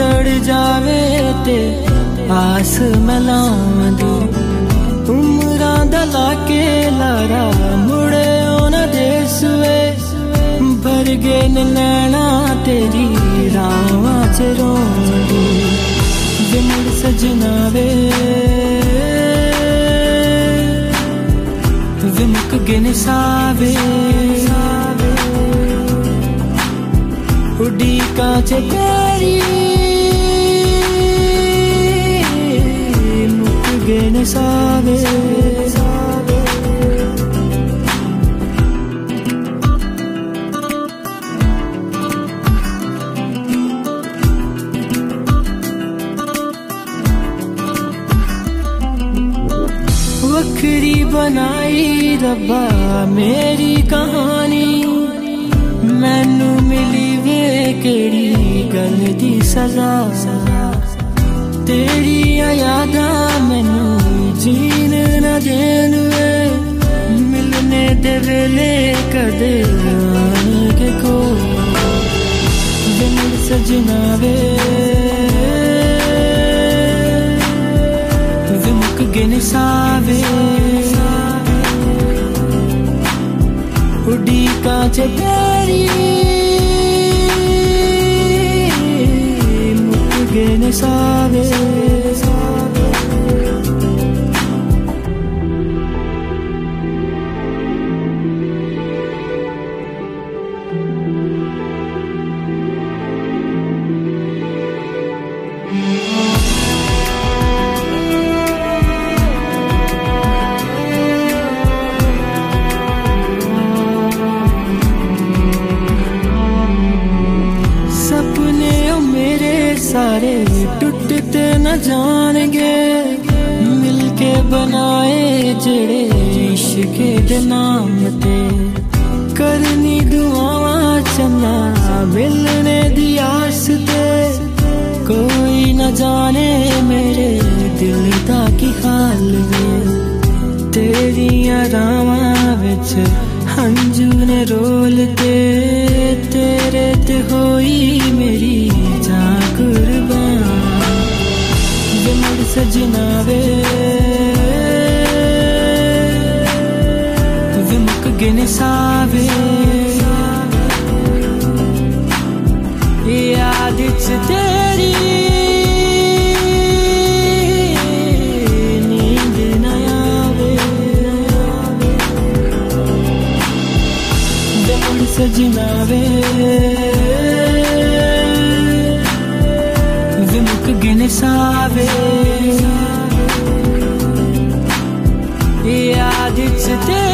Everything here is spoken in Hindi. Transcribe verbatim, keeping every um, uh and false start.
चढ़ जावे ते आस में लाव दो उमरा दला के लारा मुड़े ना देसुए भरगे नैना तेरी रावा च रोंदू वे मुड़ सजना वे विमुक गिन सावे उड़ी कांच तेरी मुक गिन सावे वखरी बनाई रब्बा मेरी कहानी मैनू मिली वे केड़ी गल दी सजा तेरी यादा मैनू जीन न देन वे मिलने दे वेले कदे आन के कोल वे मुड़ सजना वे गिन सावे उड़ी कांच तेरी मुक गिन सावे सारे टूटते न जानेंगे मिलके बनाए जेड़े इश्क दे नाम ते करनी दुआ चन्ना मिलने दी आस ते कोई न जाने मेरे दिल दा की हाल वे तेरी रावां विच हंजू ने रोलते तेरे ते होई मेरी वे मुड़ सजना वे वे मुक गिन सावे याद च तेरी नींद न आवे वे मुड़ सजना वे विमुक गिन सावे याद च तेरी